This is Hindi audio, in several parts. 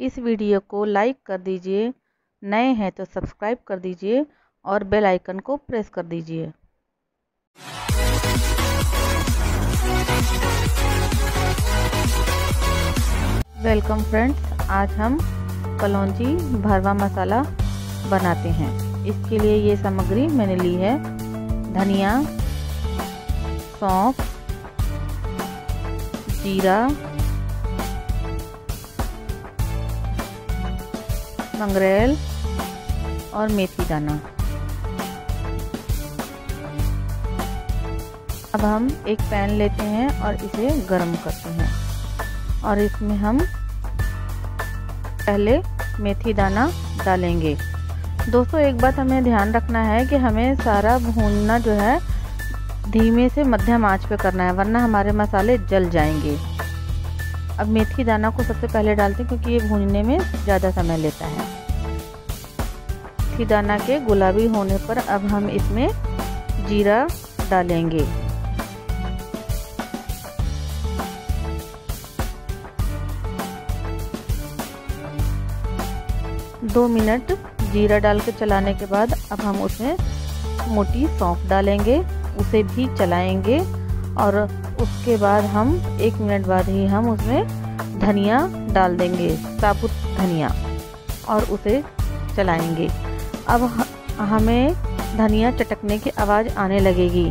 इस वीडियो को लाइक कर दीजिए, नए हैं तो सब्सक्राइब कर दीजिए और बेल आइकन को प्रेस कर दीजिए। वेलकम फ्रेंड्स, आज हम कलौंजी भरवा मसाला बनाते हैं। इसके लिए ये सामग्री मैंने ली है धनिया, सौंफ, जीरा, संगरेल और मेथी दाना। अब हम एक पैन लेते हैं और इसे गरम करते हैं और इसमें हम पहले मेथी दाना डालेंगे। दोस्तों, एक बात हमें ध्यान रखना है कि हमें सारा भूनना जो है धीमे से मध्यम आंच पे करना है, वरना हमारे मसाले जल जाएंगे। अब मेथी दाना को सबसे पहले डालते हैं क्योंकि ये भूनने में ज़्यादा समय लेता है। मेथी दाना के गुलाबी होने पर अब हम इसमें जीरा डालेंगे। दो मिनट जीरा डाल के चलाने के बाद अब हम उसमें मोटी सौंफ डालेंगे, उसे भी चलाएंगे और उसके बाद हम एक मिनट बाद ही हम उसमें धनिया डाल देंगे, साबुत धनिया, और उसे चलाएंगे। अब हमें धनिया चटकने की आवाज़ आने लगेगी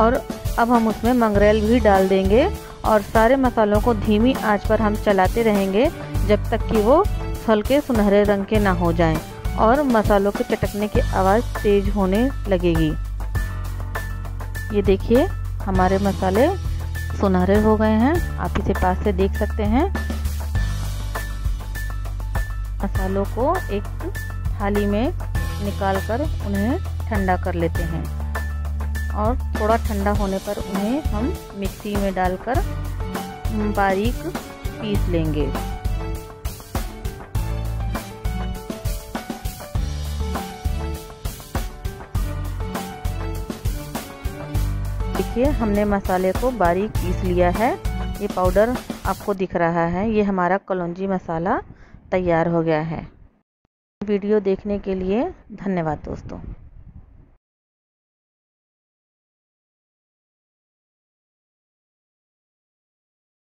और अब हम उसमें मंगरेल भी डाल देंगे और सारे मसालों को धीमी आंच पर हम चलाते रहेंगे जब तक कि वो हल्के सुनहरे रंग के ना हो जाएं और मसालों के चटकने की आवाज़ तेज होने लगेगी। ये देखिए, हमारे मसाले सुनहरे हो गए हैं, आप इसे पास से देख सकते हैं। मसालों को एक थाली में निकालकर उन्हें ठंडा कर लेते हैं और थोड़ा ठंडा होने पर उन्हें हम मिक्सी में डालकर बारीक पीस लेंगे। देखिए, हमने मसाले को बारीक पीस लिया है। ये पाउडर आपको दिख रहा है। ये हमारा कलौंजी मसाला तैयार हो गया है। वीडियो देखने के लिए धन्यवाद दोस्तों।